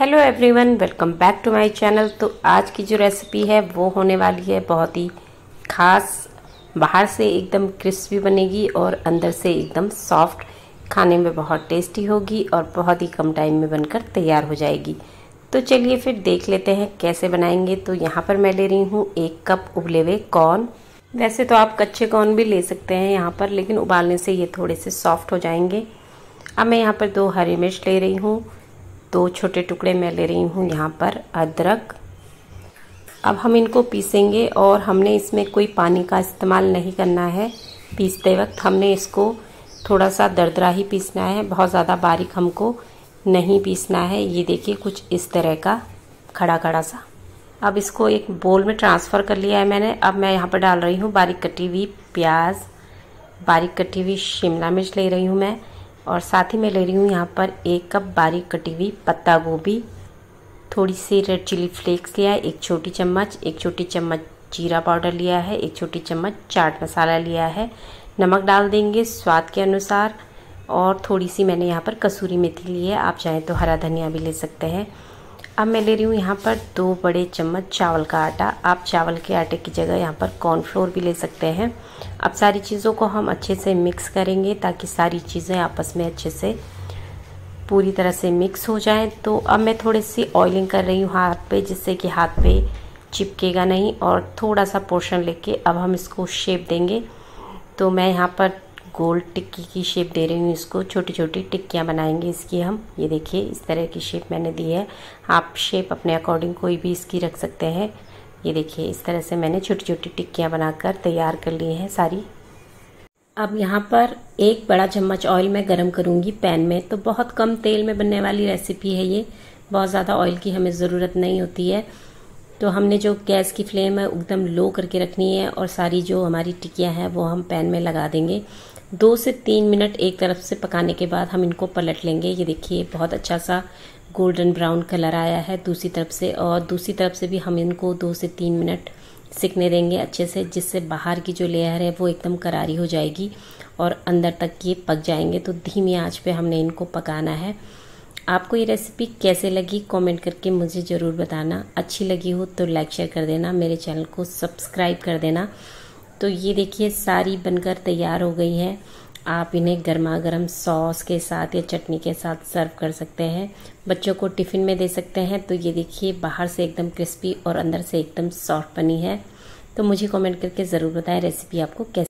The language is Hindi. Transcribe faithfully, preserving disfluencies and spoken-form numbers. Hello everyone, welcome back to my channel. तो आज की जो रेसिपी है वो होने वाली है बहुत ही ख़ास। बाहर से एकदम क्रिस्पी बनेगी और अंदर से एकदम सॉफ्ट, खाने में बहुत टेस्टी होगी और बहुत ही कम टाइम में बनकर तैयार हो जाएगी। तो चलिए फिर देख लेते हैं कैसे बनाएंगे। तो यहाँ पर मैं ले रही हूँ एक कप उबले हुए कॉर्न। वैसे तो आप कच्चे कॉर्न भी ले सकते हैं यहाँ पर, लेकिन उबालने से ये थोड़े से सॉफ्ट हो जाएंगे। अब मैं यहाँ पर दो हरी मिर्च ले रही हूँ, दो छोटे टुकड़े मैं ले रही हूँ यहाँ पर अदरक। अब हम इनको पीसेंगे और हमने इसमें कोई पानी का इस्तेमाल नहीं करना है। पीसते वक्त हमने इसको थोड़ा सा दरदरा ही पीसना है, बहुत ज़्यादा बारीक हमको नहीं पीसना है। ये देखिए कुछ इस तरह का खड़ा खड़ा सा। अब इसको एक बोल में ट्रांसफ़र कर लिया है मैंने। अब मैं यहाँ पर डाल रही हूँ बारीक कटी हुई प्याज, बारीक कटी हुई शिमला मिर्च ले रही हूँ मैं, और साथ ही मैं ले रही हूँ यहाँ पर एक कप बारीक कटी हुई पत्ता गोभी, थोड़ी सी रेड चिली फ्लेक्स लिया है एक छोटी चम्मच, एक छोटी चम्मच जीरा पाउडर लिया है, एक छोटी चम्मच चाट मसाला लिया है, नमक डाल देंगे स्वाद के अनुसार, और थोड़ी सी मैंने यहाँ पर कसूरी मेथी ली है। आप चाहें तो हरा धनिया भी ले सकते हैं। अब मैं ले रही हूँ यहाँ पर दो बड़े चम्मच चावल का आटा। आप चावल के आटे की जगह यहाँ पर कॉर्नफ्लोर भी ले सकते हैं। अब सारी चीज़ों को हम अच्छे से मिक्स करेंगे ताकि सारी चीज़ें आपस में अच्छे से पूरी तरह से मिक्स हो जाएं। तो अब मैं थोड़ी सी ऑयलिंग कर रही हूँ हाथ पे, जिससे कि हाथ पे चिपकेगा नहीं, और थोड़ा सा पोर्शन लेके अब हम इसको शेप देंगे। तो मैं यहाँ पर गोल टिक्की की शेप दे रही हूँ इसको, छोटी छोटी टिक्कियाँ बनाएंगे इसकी हम। ये देखिए इस तरह की शेप मैंने दी है। आप शेप अपने अकॉर्डिंग कोई भी इसकी रख सकते हैं। ये देखिए इस तरह से मैंने छोटी छोटी टिक्कियाँ बनाकर तैयार कर ली हैं सारी। अब यहाँ पर एक बड़ा चम्मच ऑयल मैं गरम करूँगी पैन में। तो बहुत कम तेल में बनने वाली रेसिपी है ये, बहुत ज़्यादा ऑयल की हमें ज़रूरत नहीं होती है। तो हमने जो गैस की फ्लेम है एकदम लो करके रखनी है, और सारी जो हमारी टिक्कियाँ हैं वो हम पैन में लगा देंगे। दो से तीन मिनट एक तरफ से पकाने के बाद हम इनको पलट लेंगे। ये देखिए बहुत अच्छा सा गोल्डन ब्राउन कलर आया है दूसरी तरफ से, और दूसरी तरफ से भी हम इनको दो से तीन मिनट सिकने देंगे अच्छे से, जिससे बाहर की जो लेयर है वो एकदम करारी हो जाएगी और अंदर तक ये पक जाएंगे। तो धीमी आंच पे हमने इनको पकाना है। आपको ये रेसिपी कैसे लगी कमेंट करके मुझे ज़रूर बताना। अच्छी लगी हो तो लाइक शेयर कर देना, मेरे चैनल को सब्सक्राइब कर देना। तो ये देखिए सारी बनकर तैयार हो गई है। आप इन्हें गर्मा गर्म सॉस के साथ या चटनी के साथ सर्व कर सकते हैं, बच्चों को टिफ़िन में दे सकते हैं। तो ये देखिए बाहर से एकदम क्रिस्पी और अंदर से एकदम सॉफ्ट बनी है। तो मुझे कमेंट करके ज़रूर बताएं रेसिपी आपको कैसी